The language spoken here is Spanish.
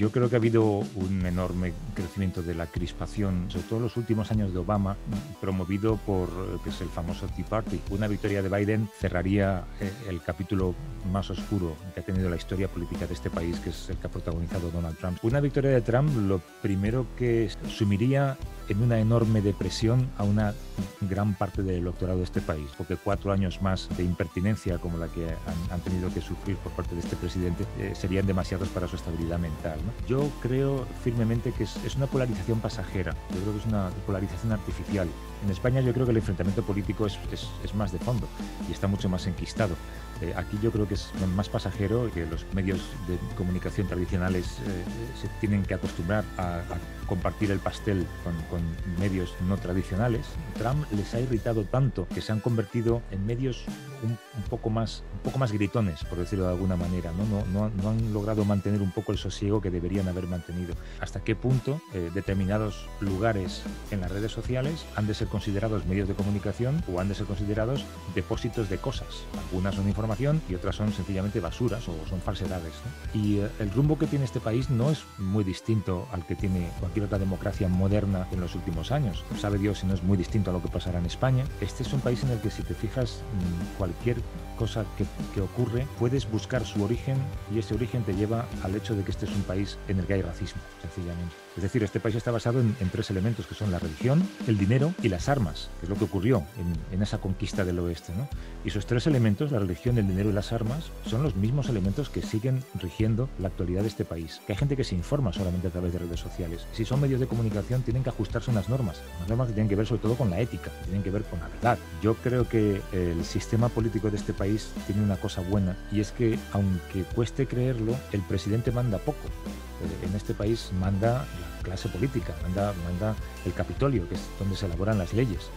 Yo creo que ha habido un enorme crecimiento de la crispación, sobre todo en los últimos años de Obama, promovido por que es el famoso Tea Party. Una victoria de Biden cerraría el capítulo más oscuro que ha tenido la historia política de este país, que es el que ha protagonizado Donald Trump. Una victoria de Trump lo primero que sumiría en una enorme depresión a una gran parte del electorado de este país, porque 4 años más de impertinencia como la que han tenido que sufrir por parte de este presidente serían demasiados para su estabilidad mental, ¿no? Yo creo firmemente que es una polarización pasajera, yo creo que es una polarización artificial. En España yo creo que el enfrentamiento político es más de fondo y está mucho más enquistado. Aquí yo creo que es más pasajero, que los medios de comunicación tradicionales se tienen que acostumbrar a compartir el pastel con medios no tradicionales. Trump les ha irritado tanto que se han convertido en medios un poco más gritones, por decirlo de alguna manera, ¿no? No han logrado mantener un poco el sosiego que deberían haber mantenido. ¿Hasta qué punto determinados lugares en las redes sociales han de ser considerados medios de comunicación o han de ser considerados depósitos de cosas? Algunas son información y otras son sencillamente basuras o son falsedades, ¿no? Y el rumbo que tiene este país no es muy distinto al que tiene cualquier otra democracia moderna en los últimos años. Sabe Dios si no es muy distinto a lo que pasará en España. Este es un país en el que, si te fijas, cualquier cosa que ocurre, puedes buscar su origen y ese origen te lleva al hecho de que este es un país en el que hay racismo, sencillamente. Es decir, este país está basado en 3 elementos que son la religión, el dinero y las armas, que es lo que ocurrió en esa conquista del oeste, ¿no? Y esos 3 elementos, la religión, el dinero y las armas, son los mismos elementos que siguen rigiendo la actualidad de este país. Que hay gente que se informa solamente a través de redes sociales. Si son medios de comunicación, tienen que ajustarse a unas normas que tienen que ver sobre todo con la ética, que tienen que ver con la verdad. Yo creo que el sistema político de este país tiene una cosa buena, y es que, aunque cueste creerlo, el presidente manda poco. En este país manda la clase política, manda el Capitolio, que es donde se elaboran las leyes.